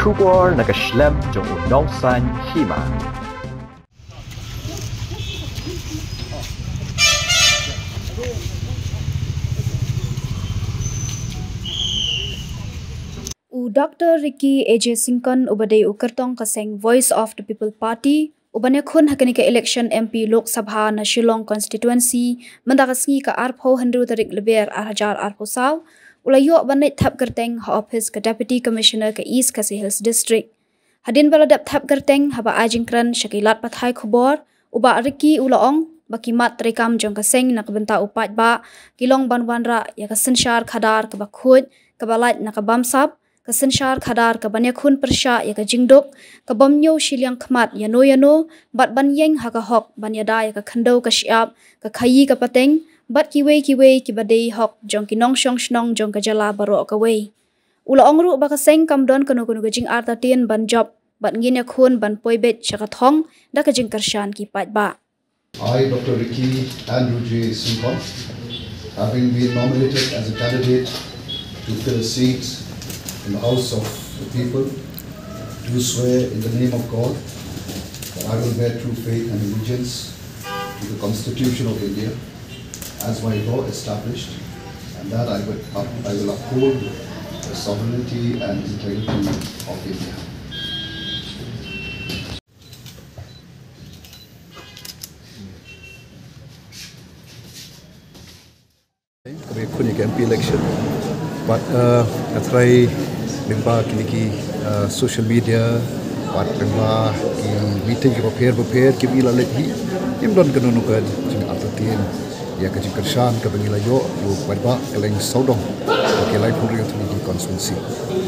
Kubor nagkaslab jong udongsan hima. Dr. Ricky Ajay Singkon ubadai ukartong kaseng Voice of the People Party ubane khun hakanika election MP Lok Sabha na Shillong constituency mandagasngi ka arpho 100 tarik leber 2014 ulayo banai thap karteng ha office ka Deputy Commissioner ka East Khasi Hills District hadin baladap thap karteng haba ajingkran shakilat pathai khobor uba Ricky ulaong bakimat rekam jong kaseng nakbenta upat ba kilong banwanra ya kasenshar khadar ka bakhut kabalat nakabamsap Kasenshar khadar kabanyakhun persha ya kajingdok kabamnyo shilyang khmat yano bat banyeng hakahok banyada ya kakhando kashiap kakhayi kapateng bat kiwei kibadei hok jong kinong shong shnong jong kajala baro kawei ulaongru bakaseng kamdon kanukunu kajing artatin ban job bat nginyakhun ban poibet chakathong da kajing karshan ki patba. I, Dr. Ricky Ajay Singkon, having been nominated as a candidate to fill the seats in the House of the People, do swear in the name of God that I will bear true faith and allegiance to the Constitution of India as my law established, and that I will uphold the sovereignty and integrity of India. We have a campaign election. But atrai memba kiniki social media, but memba meeting ki prepare ki bila lagi, imdon kanunu ka jing atatin ya ka jing kershan ka bangila yo lu padba keleng saudong ke lai puri atuni constituency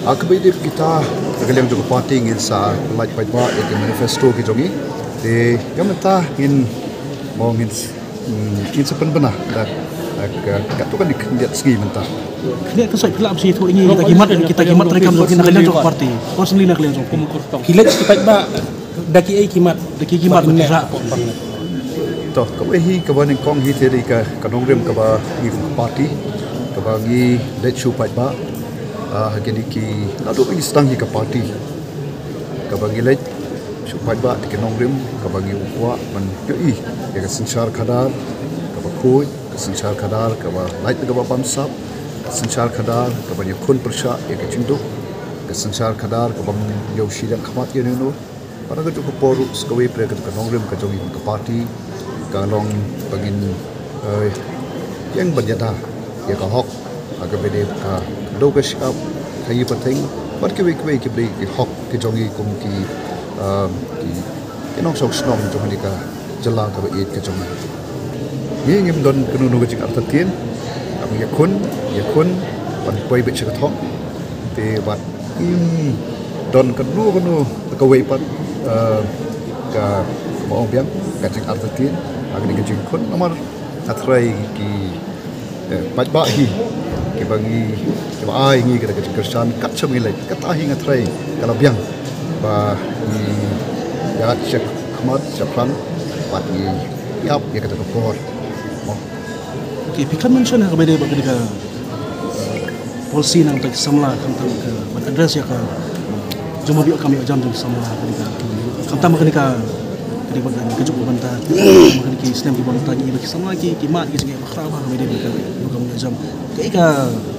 akbe dip kita keleng jog party ngin sa lai padba e manifesto ki jongi de gamta in mongin in sepen bana that katukan dikendat segi mentah. Kena kesuai kelab sih tu ini kita kimat rekam jauh kita kalian jauh parti. Kau sendiri nak kalian jauh. Kilat cepat bah daki kimat menerah. Toh kau ini kau ni kong ini teri kah kanongrem kau bagi parti kau bagi lecu cepat bah. Kini kini ada ini sedang ini kau parti kau bagi lec cepat bah di kanongrem kau bagi ukwa man ini yang sencar kadar kau koi sencar kadar kau light kau bamsap. Senchar khadar kabanya khun persha ek chindu ke senchar khadar kabam yoshi dak khamat yeno paraga to poru skawe pragat kanongrem ka jongi ka party kalong pagin yang banyada ya ka hok agabede ka dogesh up kayi pathing barke wekwe ke bri hok ke jongi kumki kinong sok snom jongi ka jalla ka eid ka jongi yeng imdon kanunu ka jing artatin yakun panpoi bechakathong te wat in don kanu kawei pat ka maong biang ka jing artatin agni ka jing kun amar athrai ki patba hi ke bangi ke ai ngi ka krishan katcham ngi lai kata hi ngathrai kala biang ba ya chak khmat chapran pat ni yap ya ka por. Okay, pikan mention yang berbeza bagi kita polisi yang tak sama tentang address ya kan. Cuma biar kami ajar tentang sama bagi kita. Kita makan kita berikan kecup bantah, makan kita Islam di bantah ini bagi sama lagi kimat di segi makhluk kami dia berikan bukan ajar. Ketika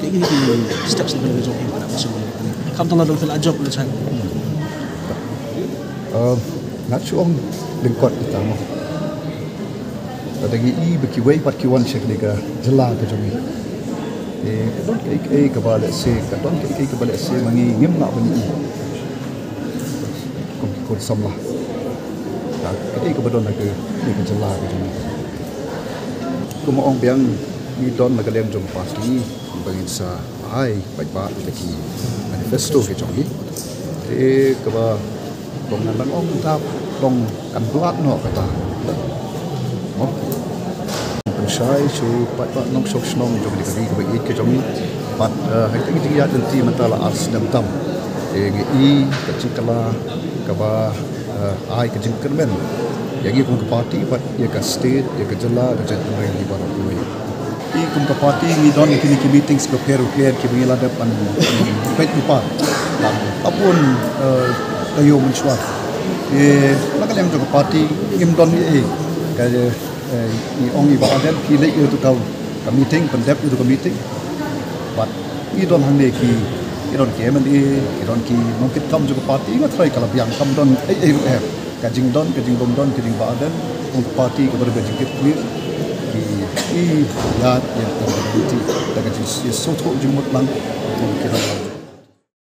ini setiap sebelum kecup ini pada musim ini. Kamu tengah dalam ajar boleh saya. Nak cuang lingkot kita mau. Tadi ini bagi way pat kiwan check ni ka jela ka jomi kadang ke kabale se mangi ngim nak bani kom ko samlah tak ke badon nak ke jela ka jomi kom ong biang ni don nak lem jom pas ni bagi sa ai baik lagi manifesto ke jomi e kaba kom nan ong tap dong kan buat no kata Shai so pat nong sok snong jom dikali ke bagi ke jomi pat hak tak kita nanti mentala ars dam tam e ngi kecikala kaba ai kecik kermen yagi pun ke parti pat ye ka state ye ka jala ke jatmai di barat tu e pun ke parti ngi don ke meetings prepare ke bagi lada pan pet upa upon kayo mulchwa e makalem to party im don e ka I ongi ba adel ki le to taw meeting pandep to committee but I don han ki I don ke man e I don ki no kit kam to party ma try kala yang kam don e have ka jing don ka jing ba adel on party ko be jing kit I ya committee that is so to jing mot lang to